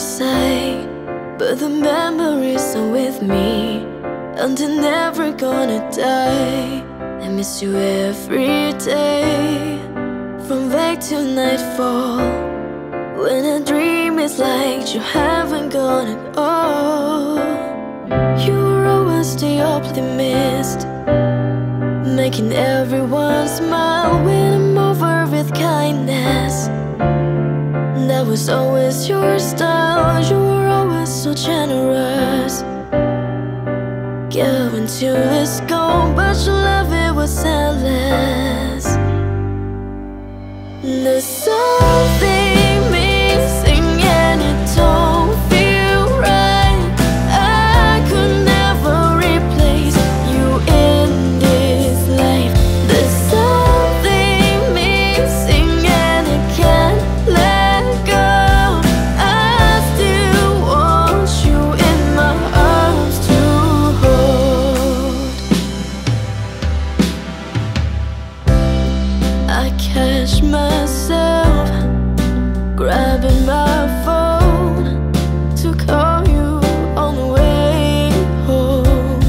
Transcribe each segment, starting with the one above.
say, but the memories are with me, and they're never gonna die. I miss you every day, from wake till nightfall. When I dream, it's like you haven't gone at all. You're always the optimist, making everyone smile when I'm over with kindness. That was always your style, you were always so generous. Give until it's gone, but your love, it was endless. There's something missing and it don't feel right. I could never replace you in this life. There's something missing and I can't let go. I still want you in my arms to hold. I catch myself grabbing my phone to call you on the way home.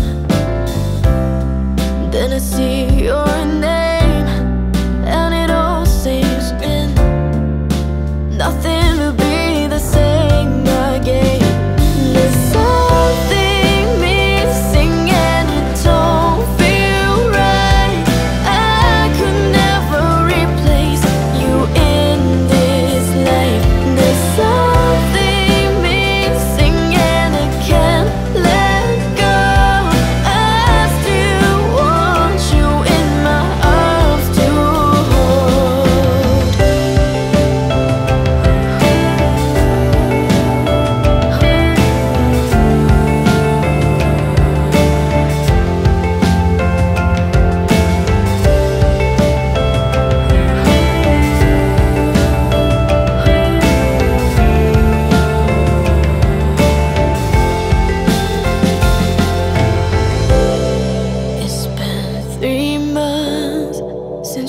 Then I see your name and it all sinks in. Nothing will be the same again. There's something missing and it don't feel right. I could never replace you in this life. There's something missing and I can't let go. I still want you in my arms to hold.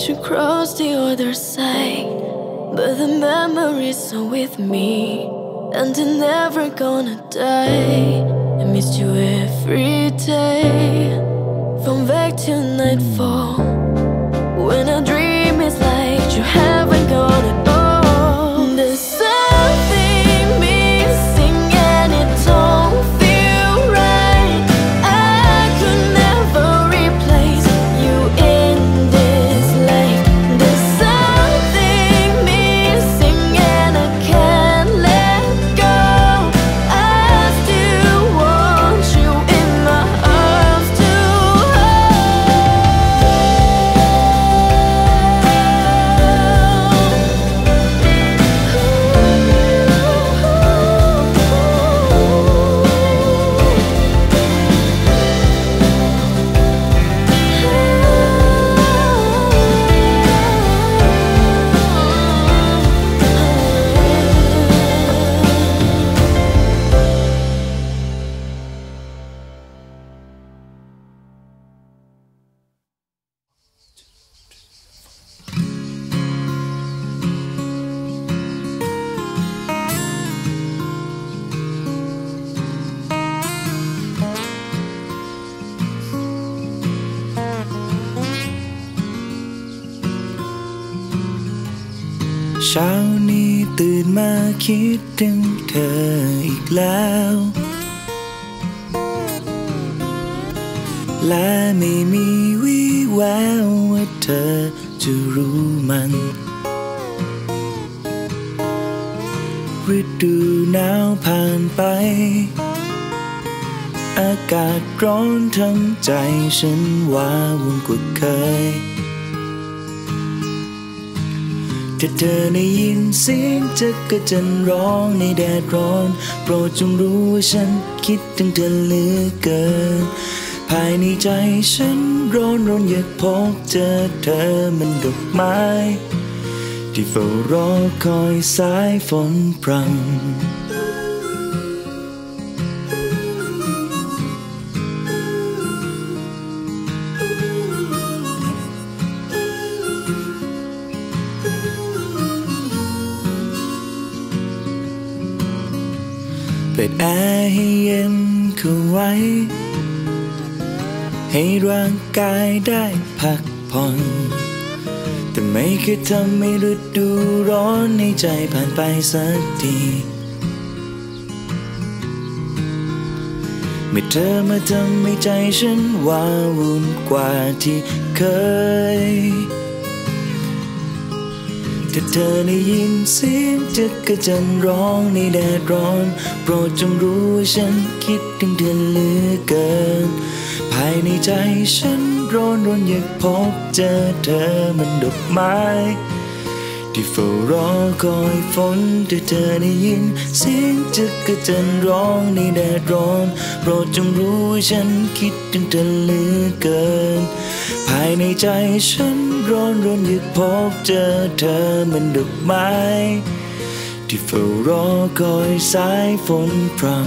You crossed the other side, but the memories are with me, and they're never gonna die. I miss you every day, from back till nightfall. When I dream, it's like you haven't gone at all. There's something missing and it don't feel.เช้านี้ตื่นมาคิดถึงเธออีกแล้วและไม่มีวี่แววว่าเธอจะรู้มันฤดูหนาวผ่านไปอากาศร้อนทำใจฉันว้าวุ่นกว่าเคยถ้าเธอได้ยินเสียงเธอก็จะร้องในแดดร้อนโปรดจงรู้ว่าฉันคิดถึงเธอเหลือเกินภายในใจฉันร้อนอยากพบเจอเธอมันดอกไม้ที่เฝ้ารอคอยสายฝนพรำ เปิดแอร์ให้เย็นเข้าไว้ให้ร่างกายได้พักผ่อนแต่ไม่เคยทำให้ฤดูร้อนในใจผ่านไปสักทีเมื่อเธอมาทำให้ใจฉันว้าวุ่นกว่าที่เคยถ้าเธอได้ยินเสียงจักรจันทร์ร้องในแดดร้อนโปรดจงรู้ว่าฉันคิดถึงเธอเหลือเกินภายในใจฉันร้อนอยากพบเจอเธอมันดอกไม้ที่เฝ้ารอคอยฝนแต่เธอได้ยินเสียงจักรจันทร์ร้องในแดดร้อนโปรดจงรู้ว่าฉันคิดถึงเธอเหลือเกินภายในใจฉันร้อนอยากพบเจอเธอมันดอกไม้ที่เฝ้ารอคอยสายฝนพรำ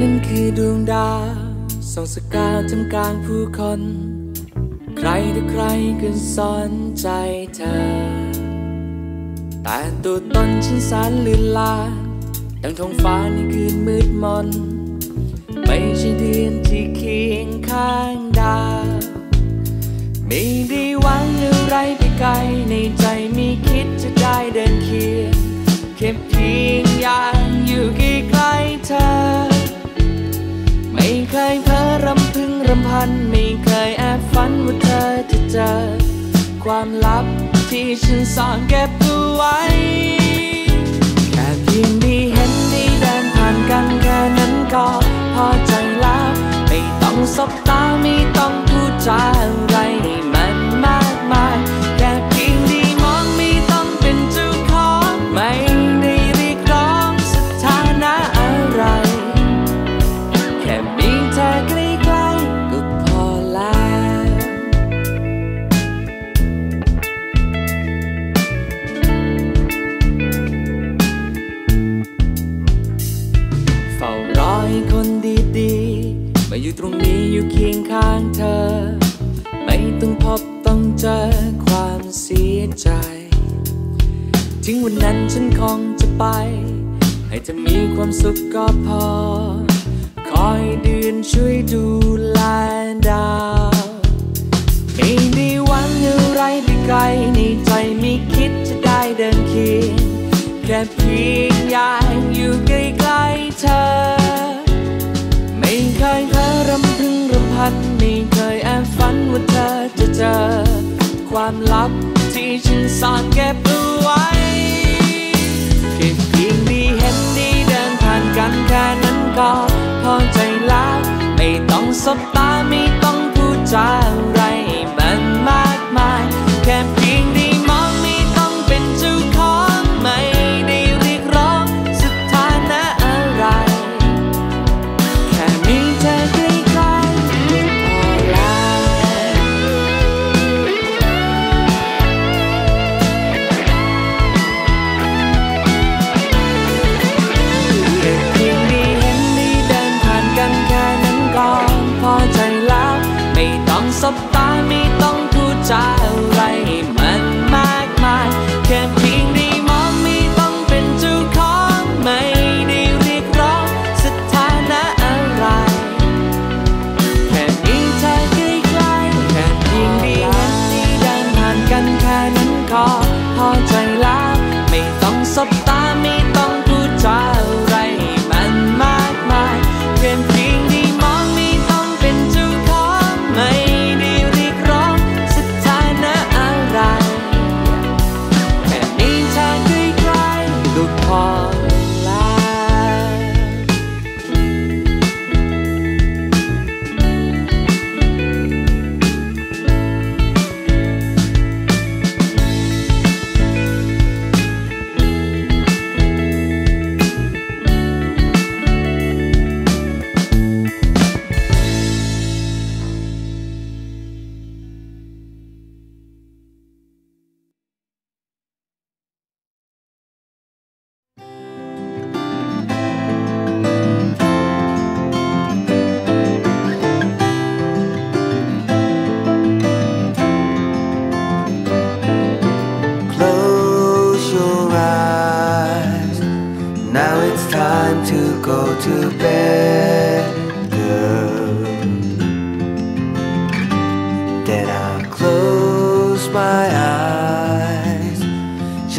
นั้นคือดวงดาวส่องสกาวท่ามกลางผู้คนใครหรือใครก็สนใจเธอแต่ตัวตนฉันแสนลื่นลาดังท้องฟ้าในคืนมืดมนไม่ใช่เดือนที่เคียงข้างดาวไม่ได้หวังอะไรไปไกลในใจไม่คิดจะได้เดินเคียงแค่เพียงอย่างอยู่ใกล้ๆเธอไม่เคยเพ้อรำพึงรำพันไม่เคยแอบฝันว่าเธอจะเจอความลับที่ฉันซ่อนเก็บเอาไว้แค่เพียงได้เห็นได้เดินผ่านกันแค่นั้นก็พอใจแล้วไม่ต้องสบตาไม่ต้องพูดจาอะไรให้มันมากมายแค่เพียงได้มองไม่ต้องเป็นเจ้าของไม่ได้เรียกร้องสถานะอะไรแค่มีเธอใกล้ๆก็พอแล้วเฝ้ารอให้คนดีๆมาอยู่ตรงนี้อยู่เคียงข้างเธอไม่ต้องพบต้องเจอความเสียใจถึงวันนั้นฉันคงจะไปให้เธอมีความสุขก็พอคอยเดือนช่วยดูแลดาวไม่ได้หวังอะไรไปไกลในใจไม่คิดจะได้เดินเคียงแค่เพียงอย่างอยู่ใกล้ๆเธอไม่เคยเพ้อรำพึงรำพันไม่เคยแอบฝันว่าเธอจะเจอความลับที่ฉันซ่อนเก็บเอาไว้แค่เพียงได้เห็นได้เดินผ่านกันแค่นั้นก็พอใจแล้วไม่ต้องสบตาไม่ต้องพูดจาอะไรมันมากมายแค่เพียงได้มองไม่ต้องเป็นเจ้าของไม่ได้เรียกร้องสถานะอะไรแค่มีเธอใกล้ๆก็พอแล้วแค่เพียงได้เห็นได้เดินผ่านกันแค่นั้นก็พอใจแล้วไม่ต้องสบตาไม่ต้องพูดจาอะไรมันมากมายแค่เพียงได้มองไม่ต้องเป็นเจ้าของไม่ได้เรียกร้องสถานะอะไรแค่มีเธอใกล้ๆแค่เพียงได้เห็นได้เดินผ่านกันแค่นั้นก็พอใจแล้วไม่ต้องสบตาไม่ต้องพูดจาอะไรมันมากมายแค่เพียงได้มองไม่ต้องเป็นเจ้าของไม่ได้เรียกร้องสถานะอะไรแค่มีเธอใกล้ๆก็พอแล้ว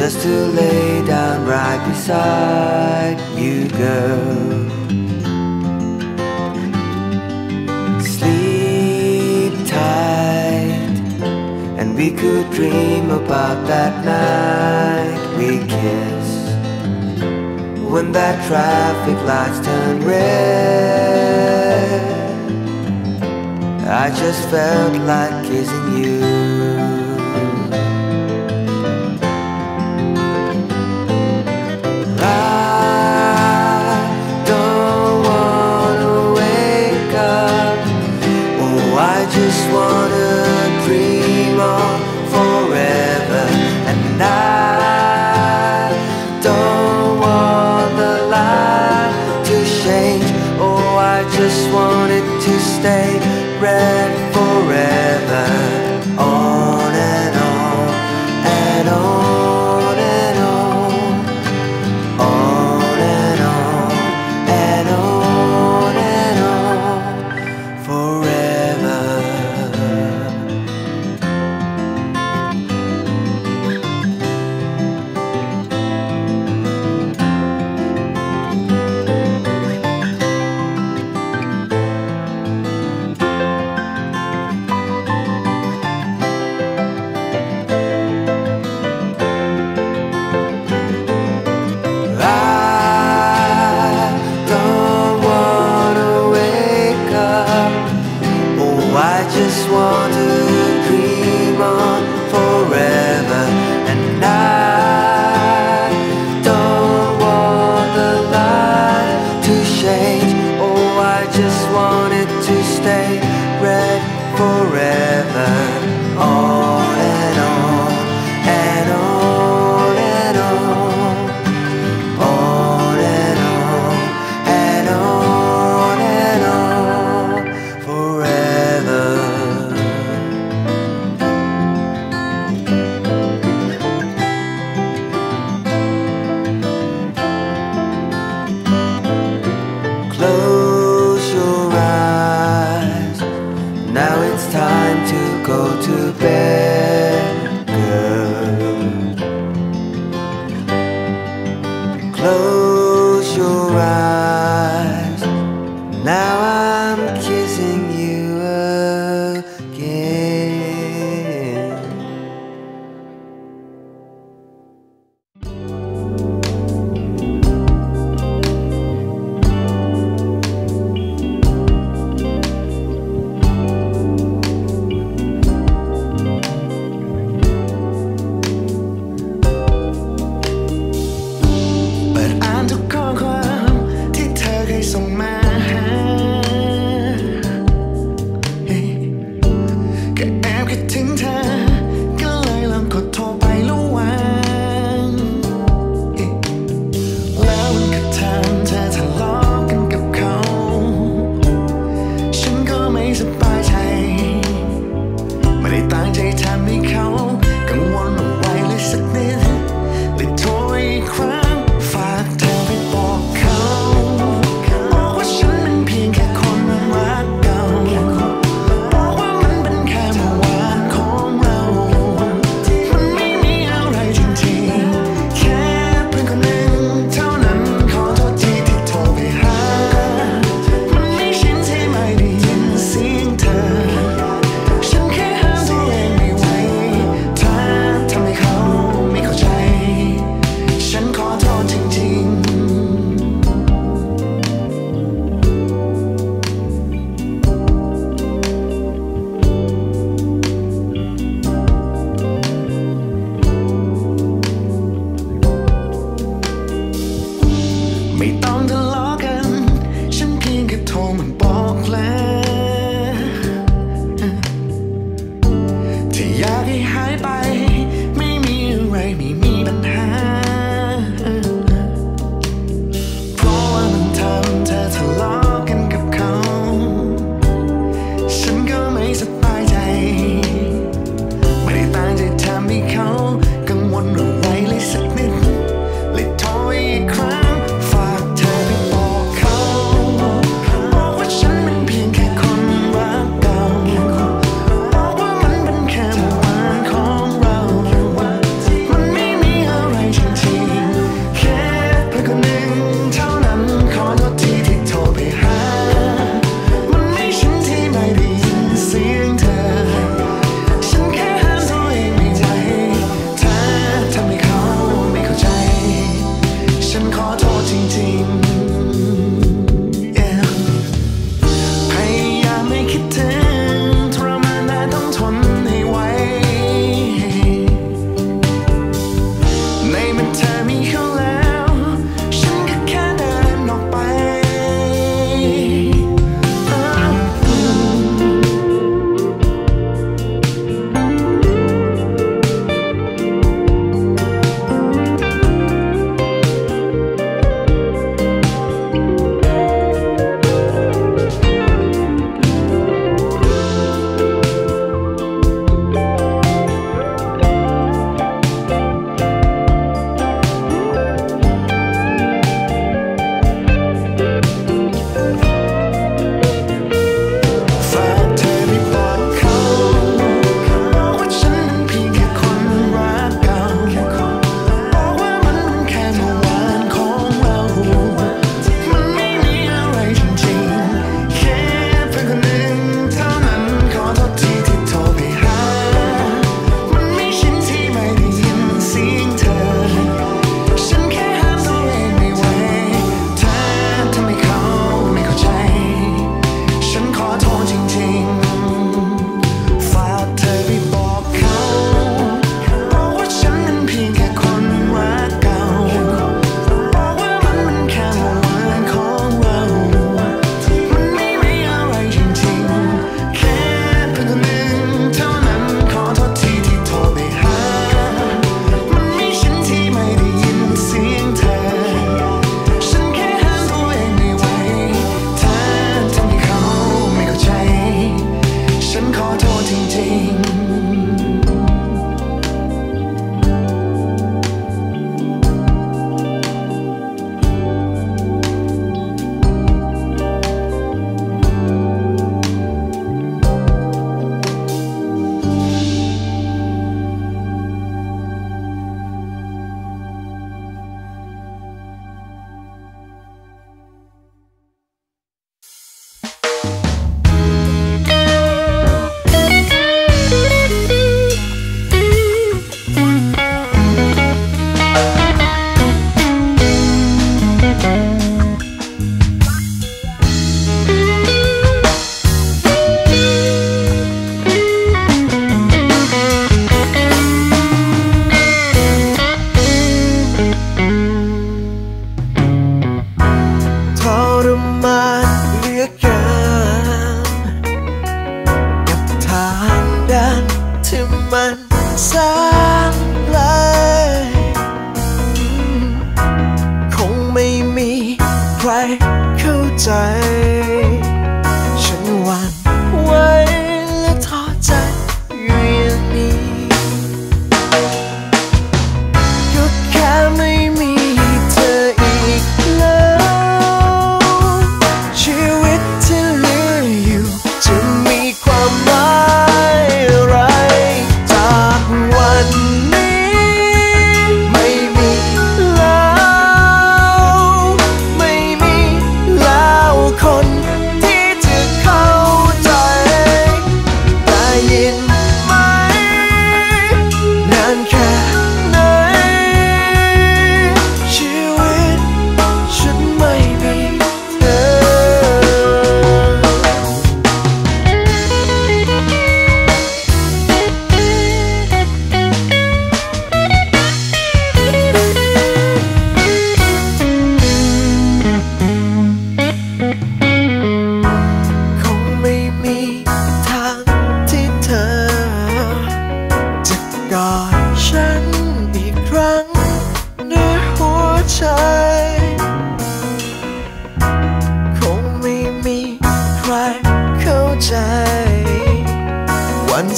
Just to lay down right beside you, girl. Sleep tight, and we could dream about that night we kissed. When that traffic lights turned red, I just felt like kissing you. I don't want the light to change. Oh. Close your eyes. Now I'm kissing you again. But I'm too conquered.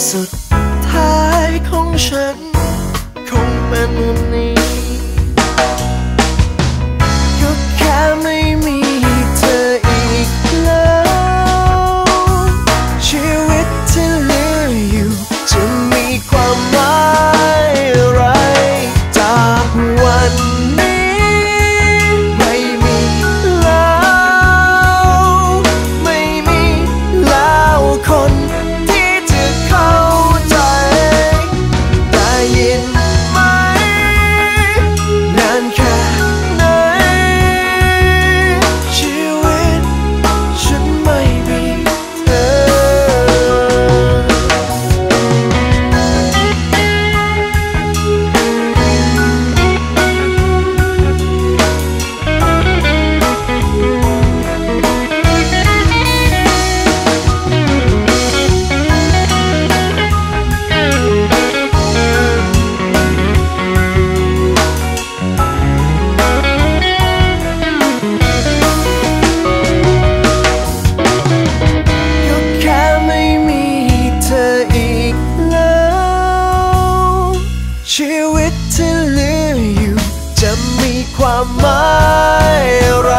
สุดท้ายของฉันคงเป็นวันนี้ก็แค่ไม่มีเธออีกแล้วชีวิตที่เหลืออยู่จะมีความหมายอะไรจากวันนี้ไม่มีแล้วไม่มีแล้วคนที่จะเข้าใจได้ยินไหมนานแค่ไหนชีวิตฉันไม่มีเธอชีวิตที่เหลืออยู่จะมีความหมายอะไร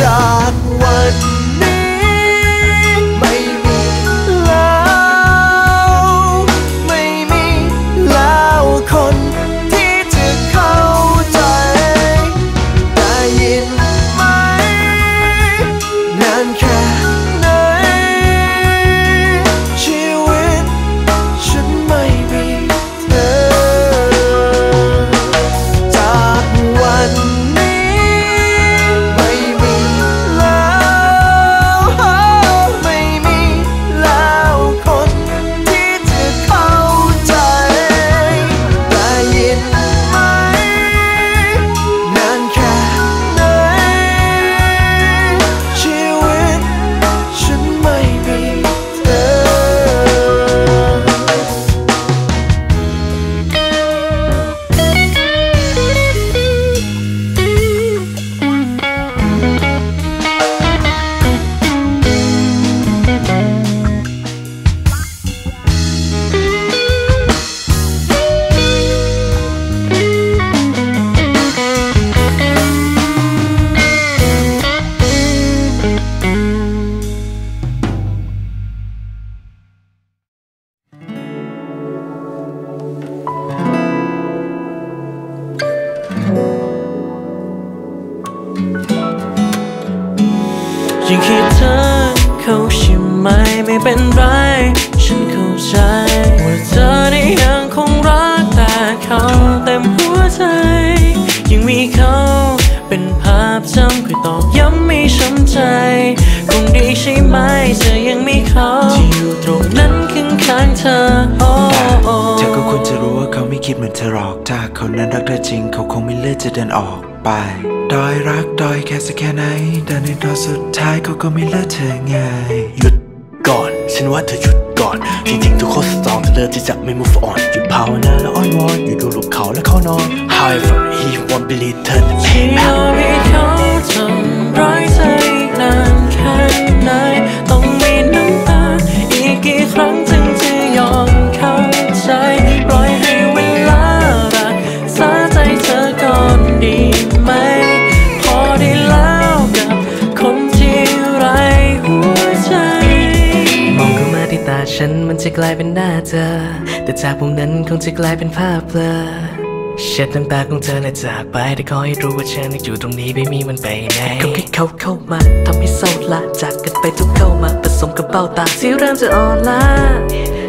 จากวันนี้ไม่มีแล้วไม่มีแล้วคนที่จะเข้าใจได้ยินไหมนานแค่ไหนชีวิตฉันไม่มีเธอยังคิดถึงเขาใช่ไหมไม่เป็นไรฉันเข้าใจว่าเธอได้ยังคงรักแต่เขาเต็มหัวใจยังมีเขาเป็นภาพจำคอยตอกย้ำไม่ช้ำใจคงดีใช่ไหมเธอยังมีเขาที่อยู่ตรงนั้นข้างๆเธอเธอก็ควรจะรู้ว่าเขาไม่คิดเหมือนเธอหรอกถ้าเขานั้นรักเธอจริงเขาคงไม่เลือกจะเดินออกไปดอยรักดอยแค่สักแค่ไหนแต่ในตอนสุดท้ายเขาก็ไม่เลือกเธอไงหยุดก่อนฉันว่าเธอหยุดก่อนจริงๆทุกคนสตองเธอเลือกที่จะไม่ move on หยุดภาวนาและอ้อนวอนอยู่ดูรูปเขาและเขานอน High from he won't believe her she will be cold ทำร้ายใจนานแค่ไหนต้องมีน้ำตาอีกกี่ครั้งถึงจะยอมเข้าใจปล่อยให้เวลารักสาใจเธอก่อนดีไหมฉันมันจะกลายเป็นหน้าเธอแต่จากมุมนั้นคงจะกลายเป็นภาพเบลอเช็ดน้ำตาของเธอและจากไปแต่ขอให้รู้ว่าฉันอยู่ตรงนี้ไม่มีมันไปไหนเขาแค่เข้ามาทำให้เศร้าละจากกันไปทุกเข้ามาผสมกับเบ้าตาที่เริ่มจะอ่อนล้า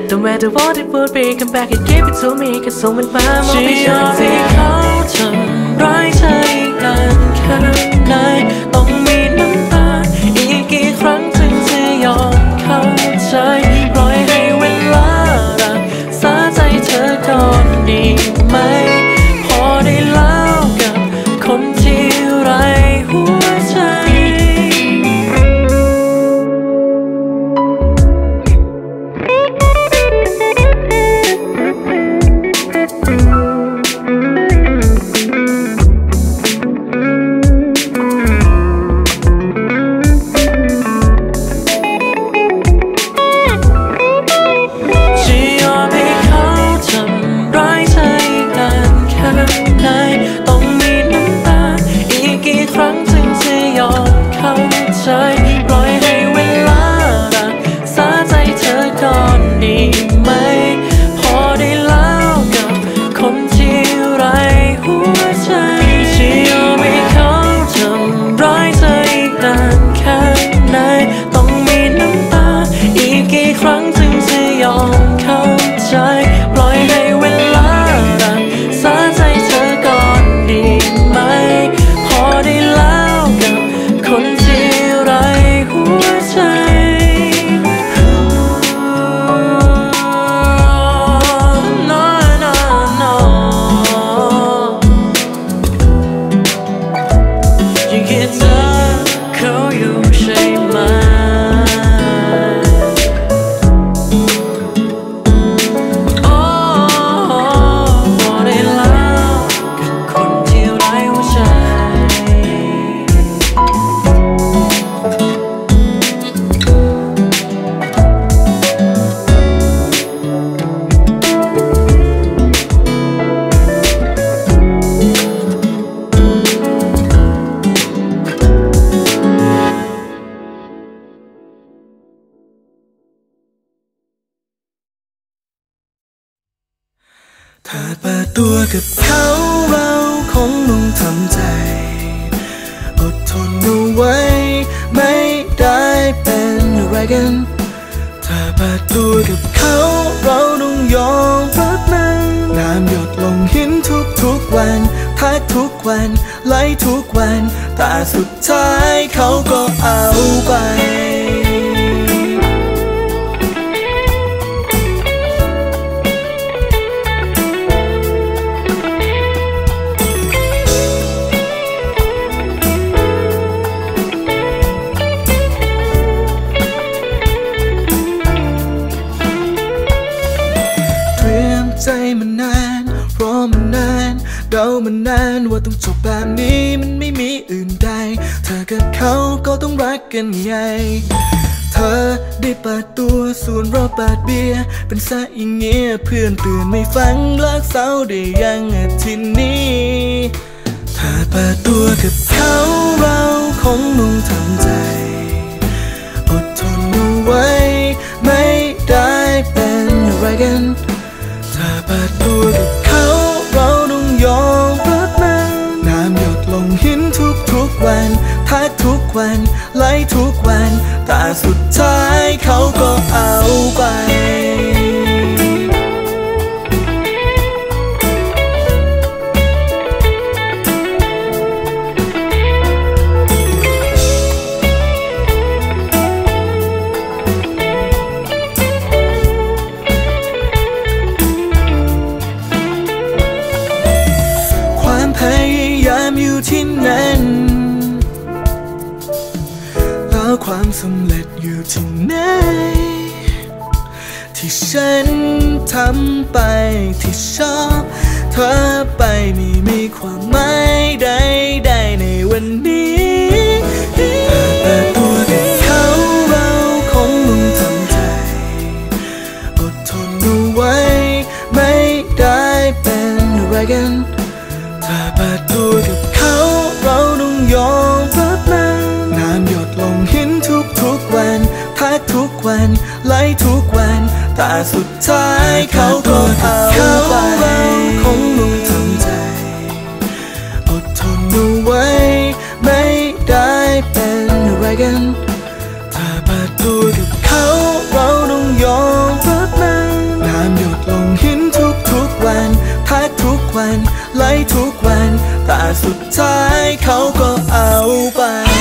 No matter what it would be come back and give it to me แค่ส่งมันมามองให้ฉันสิเขาทำร้ายใจกันแค่ไหนต้องมีน้ำตาอีกกี่ครั้งถึงจะยอมเข้าใจปล่อยให้เวลารักสาใจเธอก่อนดีไหมพอได้แล้วกับคนที่ไร้หัวใจ เธอเปิดตัวกับเขาเราคงต้องทำใจอดทนเอาไว้ไม่ได้เป็นอะไรกันเธอเปิดตัวกับเขาเราต้องยอมรับมันน้ำหยดลงหินทุกวันทักทุกวันไหลทุกวันแต่สุดท้ายเขาก็เอาไปเรามันนานว่าต้องจบแบบนี้มันไม่มีอื่นใดเธอกับเขาก็ต้องรักกันไงเธอได้เปิดตัวส่วนเราเปิดเบียร์เป็นซะอย่างเงี้ยเพื่อนเตือนไม่ฟังเลิกเศร้าได้ยังอาทิตย์นี้เธอเปิดตัวกับเขาเราคงต้องทำใจอดทนเอาไว้ไม่ได้เป็นอะไรกันเธอเปิดตัวกับเขาเราต้องยอมรับมันน้ำหยดลงหินทุกวันทักทุกวันไหลทุกวันแต่สุดท้ายเขาก็เอาไปความสำเร็จอยู่ที่ไหนที่ฉันทำไปที่ชอบเธอไปไม่มีความหมายใดๆในวันนี้แต่ตัวเด็กเขาเราคงต้องทำใจอดทนเอาไว้ไม่ได้เป็นอะไรกันถ้าเปิดตัวกับเขาเราต้องยอมรับมันน้ำหยดลงหินทุกวันทักทุกวันไหลทุกวันแต่สุดท้ายเขาก็เอาไปเราคงต้องทำใจอดทนเอาไว้ไม่ได้เป็นอะไรกันถ้าเปิดตัวกับเขาเราต้องยอมรับมันน้ำหยดลงหินทุกวันทักทุกวันไหลทุกวันแต่สุดท้ายเขาก็เอาไป